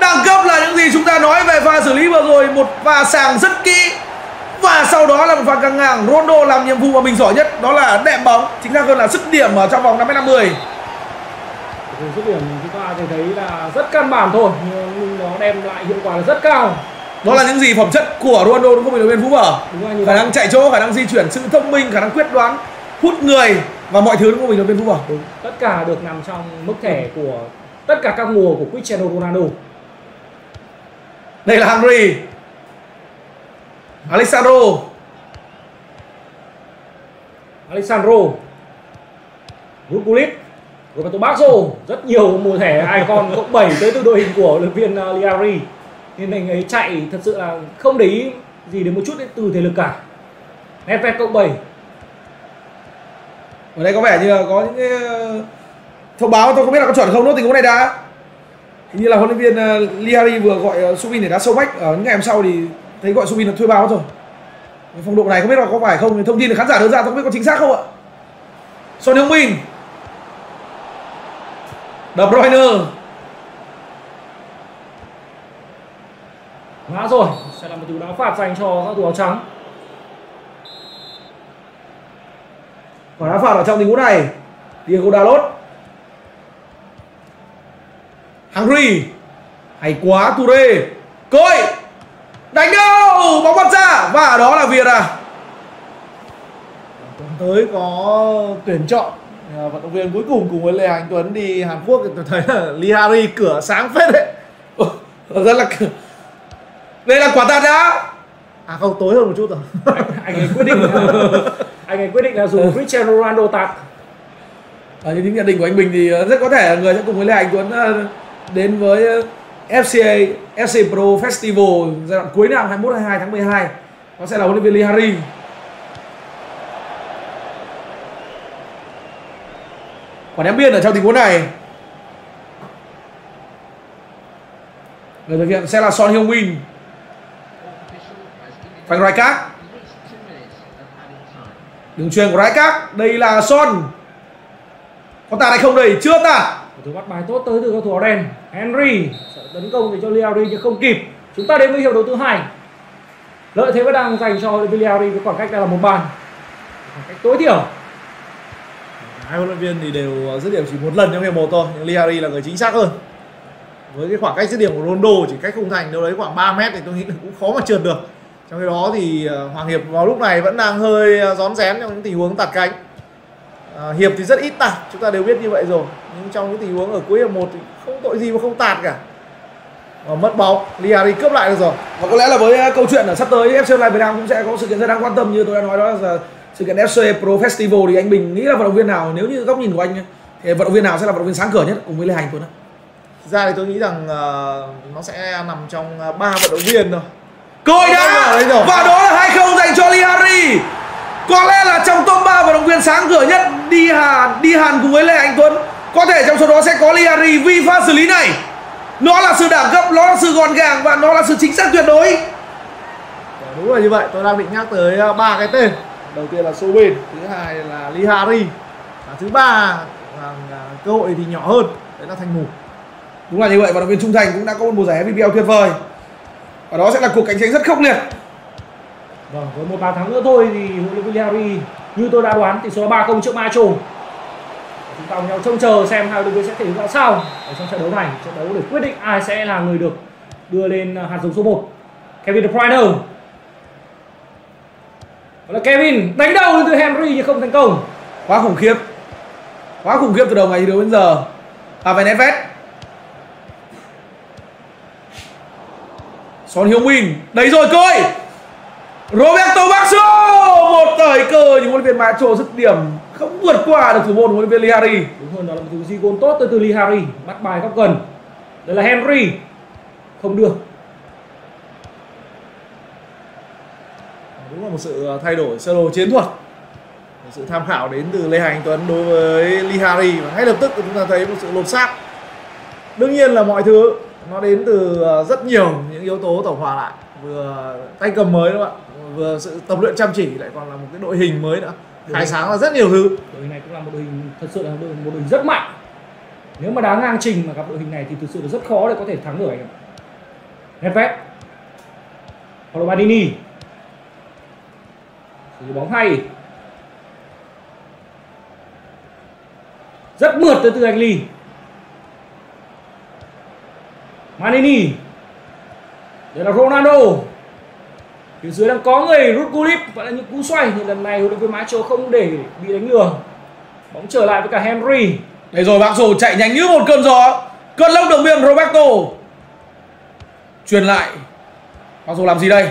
đẳng cấp là những gì chúng ta nói về pha xử lý vừa rồi. Một pha sàng rất kỹ và sau đó là một pha căng ngang. Ronaldo làm nhiệm vụ mà mình giỏi nhất, đó là đệm bóng, chính xác hơn là dứt điểm ở trong vòng 50-50. Dứt điểm chúng ta thấy là rất căn bản thôi, nhưng nó đem lại hiệu quả là rất cao. Đó là những gì phẩm chất của Ronaldo, đúng không? Bình luận viên Phú Mở, khả năng chạy chỗ, khả năng di chuyển, sự thông minh, khả năng quyết đoán, hút người và mọi thứ, đúng không? Bình luận viên Phú Mở, đúng, tất cả được nằm trong mức thẻ của tất cả các mùa của Cristiano Ronaldo. Đây là Henry, Alexandro, Gullit, Roberto Baggio, rất nhiều mùa thẻ icon cộng 7 tới từ đội hình của luyện viên Lihari, nên anh ấy chạy thật sự là không để ý gì đến một chút đến từ thể lực cả. Nedvěd cộng 7. Ở đây có vẻ như là có những cái thông báo tôi không biết là có chuẩn không, nốt tình huống này đã. Hình như là huấn luyện viên Lihari vừa gọi Subin để đá sâu bách. Ở những ngày hôm sau thì thấy gọi Subin là thuê báo rồi. Phong độ này không biết là có phải không, thông tin được khán giả đưa ra tôi không biết có chính xác không ạ. Son Heung-min, De Bruyne ngã rồi, sẽ là một cú đá phạt dành cho các thủ áo trắng. Quả đá phạt ở trong tình huống này, Diego Dalot, Henry, hay quá Toure, Côi đánh đâu, bóng bật ra và đó là Vieira. Tuần tới có tuyển chọn vận động viên cuối cùng cùng với Lê Anh Tuấn đi Hàn Quốc thì tôi thấy là Lihari cửa sáng phết đấy. Rất là đây là quả tạt đá. À không, tối hơn một chút rồi. Anh ấy quyết định là dùng Cristiano Ronaldo tạt. Ở những nhận định của anh Bình thì rất có thể là người sẽ cùng với Lê Anh Tuấn đến với FC Pro Festival giai đoạn cuối năm 21-22 tháng 12. Nó sẽ là huấn luyện viên Lihari. Quả ném biên ở trong tình huống này, người thực hiện sẽ là Son Heung-min, phải Rui Cas, đường truyền của Rui Cas, đây là Son, có tạt hay không đây, chưa tạt, thủ bắt bài tốt tới từ cầu thủ áo đen. Henry tấn công để cho Lihari nhưng không kịp. Chúng ta đến với hiệp đấu thứ hai, lợi thế vẫn đang dành cho Lihari với khoảng cách đây là một bàn, khoảng cách tối thiểu. Hai huấn luyện viên thì đều dứt điểm chỉ một lần trong hiệp một thôi, nhưng Lihari là người chính xác hơn. Với cái khoảng cách dứt điểm của Ronaldo chỉ cách khung thành đâu đấy khoảng 3 mét thì tôi nghĩ là cũng khó mà trượt được. Trong khi đó thì Hoàng Hiệp vào lúc này vẫn đang hơi rón rén trong những tình huống tạt cánh. Hiệp thì rất ít tạt, chúng ta đều biết như vậy rồi, nhưng trong những tình huống ở cuối hiệp 1 thì không tội gì mà không tạt cả. Và mất bóng, Lihari cướp lại được rồi. Và có lẽ là với câu chuyện sắp tới FC Online Việt Nam cũng sẽ có sự kiện rất đáng quan tâm như tôi đã nói, đó là sự kiện FC Pro Festival. Thì anh Bình nghĩ là vận động viên nào, nếu như góc nhìn của anh thì vận động viên nào sẽ là vận động viên sáng cửa nhất cùng với Lê Hành Tuấn? Thực ra thì tôi nghĩ rằng nó sẽ nằm trong 3 vận động viên thôi. Côi đã và đó là 2-0 dành cho Lihari. Có lẽ là trong top 3 vận động viên sáng cửa nhất đi Hàn cùng với Lê Anh Tuấn, có thể trong số đó sẽ có Lihari vì pha xử lý này. Nó là sự đẳng cấp, nó là sự gọn gàng và nó là sự chính xác tuyệt đối. Đúng là như vậy, tôi đang định nhắc tới 3 cái tên. Đầu tiên là Subin, thứ hai là Lihari và thứ ba là cơ hội thì nhỏ hơn, đấy là Thành Mù. Đúng là như vậy, vận động viên Trung Thành cũng đã có một mùa giải FPL tuyệt vời và đó sẽ là cuộc cạnh tranh rất khốc liệt. Vâng, với một bàn thắng nữa thôi thì huấn luyện viên Lihari như tôi đã đoán tỷ số 3-0 trước Macho. Chúng ta cùng nhau trông chờ xem hai đội sẽ thể hiện ra sao ở trong trận đấu này, trận đấu để quyết định ai sẽ là người được đưa lên hạt giống số 1. Kevin De Bruyne, đó là Kevin đánh đầu từ Henry nhưng không thành công. Quá khủng khiếp từ đầu ngày đến giờ. Pavel Nedvěd, Son Heung-min, đấy rồi Côi, Roberto Baggio, một thời cơ nhưng huấn luyện viên Macho dứt điểm không vượt qua được thủ môn huấn luyện viên Lihari. Đúng hơn, đó là một thứ di gôn tốt từ Lihari, bắt bài góc gần. Đây là Henry, không được. Đúng là một sự thay đổi sơ đồ chiến thuật. Sự tham khảo đến từ Lê Hà Anh Tuấn đối với Lihari và ngay lập tức chúng ta thấy một sự lột xác. Đương nhiên là mọi thứ nó đến từ rất nhiều những yếu tố tổng hòa lại, vừa tay cầm mới đúng không ạ, vừa sự tập luyện chăm chỉ, lại còn là một cái đội hình mới nữa, khai sáng là rất nhiều thứ. Đội hình này cũng là một đội hình thật sự là một đội hình rất mạnh. Nếu mà đá ngang trình mà gặp đội hình này thì thực sự là rất khó để có thể thắng được anh ạ. Nedvěd, Holobadini, xử bóng hay, rất mượt từ anh Ly. Manini, đây là Ronaldo. Phía dưới đang có người rút Gullit, vẫn là những cú xoay, nhưng lần này huấn luyện viên Macho không để bị đánh lừa. Bóng trở lại với cả Henry. Đây rồi, bác rổ chạy nhanh như một cơn gió, cơn lốc đường biên Roberto. Truyền lại, bác rổ làm gì đây?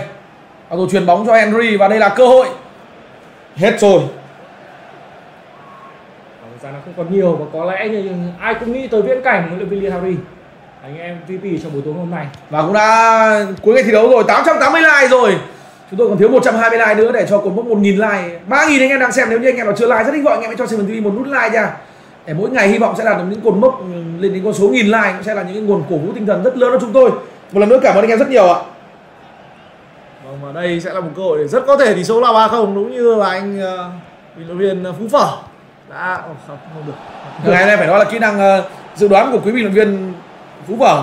Bác rổ truyền bóng cho Henry và đây là cơ hội. Hết rồi. Thời gian nó không còn nhiều và có lẽ như ai cũng nghĩ tới viễn cảnh huấn luyện viên Villarreal, anh em MVP trong buổi tối hôm nay. Và cũng đã cuối ngày thi đấu rồi, 880 like rồi. Chúng tôi còn thiếu 120 like nữa để cho cột mốc 1.000 like. 3.000 anh em đang xem, nếu như anh em nào chưa like rất thích vọng anh em hãy cho Seven TV một nút like nha. Để mỗi ngày hy vọng sẽ đạt được những cột mốc lên đến con số 1.000 like, cũng sẽ là những nguồn cổ vũ tinh thần rất lớn cho chúng tôi. Một lần nữa cảm ơn anh em rất nhiều ạ. Vâng, và đây sẽ là một cơ hội để rất có thể tỷ số là 3-0, đúng như là anh huấn luyện viên Phú Phở đã không được. Ngày nay phải nói là kỹ năng dự đoán của quý vị huấn luyện viên Phú Phở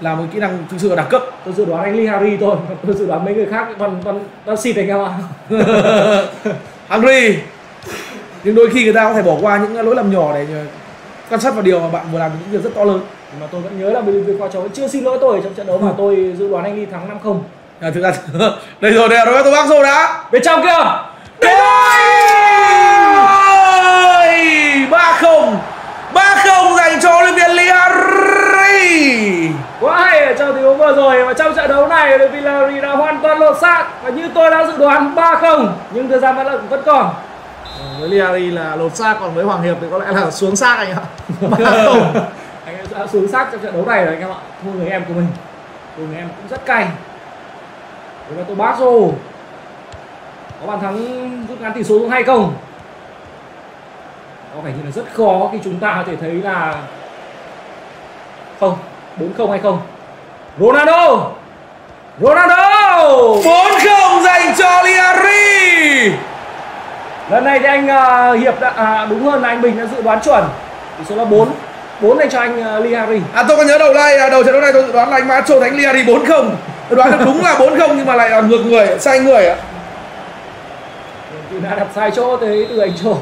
là một kỹ năng thực sự đẳng cấp. Tôi dự đoán anh Lihari thôi, tôi dự đoán mấy người khác toàn xịt anh em ạ. Henry. Nhưng đôi khi người ta có thể bỏ qua những lỗi lầm nhỏ để quan sát vào điều mà bạn vừa làm những việc rất to lớn. Mà tôi vẫn nhớ là mình vừa qua cháu chưa xin lỗi tôi trong trận đấu mà tôi dự đoán anh đi thắng 5-0. À, thực ra đây rồi, đây là tôi bác rồi đã. Bên trong kia. Đây rồi. 3-0. 3-0 dành cho huấn luyện viên Lihari. Quá hay ở trong tình huống vừa rồi, và trong trận đấu này thì Lihari đã hoàn toàn lột xác và như tôi đã dự đoán 3-0, nhưng thời gian vẫn còn. Với Lihari là lột xác, còn với Hoàng Hiệp thì có lẽ là xuống xác anh ạ. Anh em đã xuống xác trong trận đấu này rồi anh em ạ. Thua người em của mình, thua người em cũng rất cay. Roberto Baggio có bàn thắng rút ngắn tỷ số xuống hay không? Có vẻ như là rất khó khi chúng ta có thể thấy là không 4-0 hay không. Ronaldo 4-0 dành cho Lihari. Lần này thì anh Hiệp đã đúng hơn là anh Bình đã dự đoán chuẩn. Tỷ số là 4 này cho anh Lihari. À, tôi có nhớ đầu trận đấu này tôi dự đoán là anh Macho đánh Lihari 4-0. Tôi đoán được đúng là 4-0 nhưng mà lại là ngược người, sai người ạ. Thì đã đặt sai chỗ thế từ anh Trổ.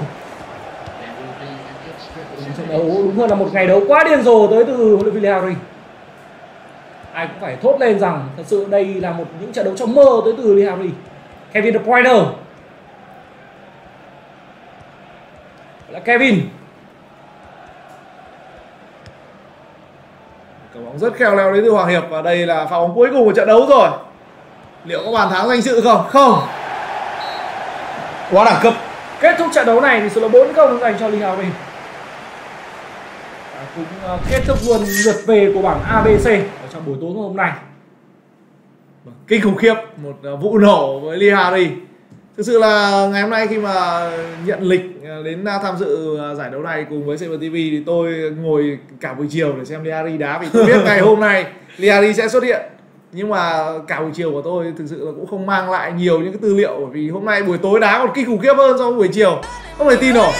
Trận đấu đúng hơn là một ngày đấu quá điên rồ tới từ huấn luyện viên Lihari. Ai cũng phải thốt lên rằng thật sự đây là một những trận đấu trong mơ tới từ Lihari. Kevin De Bruyne. Là Kevin. Cầu bóng rất khéo léo đến từ Hoàng Hiệp và đây là pha bóng cuối cùng của trận đấu rồi. Liệu có bàn thắng danh dự không? Không. Quá đẳng cấp. Kết thúc trận đấu này thì số là 4-0 dành cho Lihari. Cũng kết thúc luôn lượt về của bảng ABC ở trong buổi tối hôm nay. Kinh khủng khiếp, một vụ nổ với Lihari. Thực sự là ngày hôm nay khi mà nhận lịch đến tham dự giải đấu này cùng với Seven TV thì tôi ngồi cả buổi chiều để xem Lihari đá, vì tôi biết ngày hôm nay Lihari sẽ xuất hiện. Nhưng mà cả buổi chiều của tôi thực sự là cũng không mang lại nhiều những cái tư liệu, bởi vì hôm nay buổi tối đá còn kinh khủng khiếp hơn so với buổi chiều, không thể tin nổi.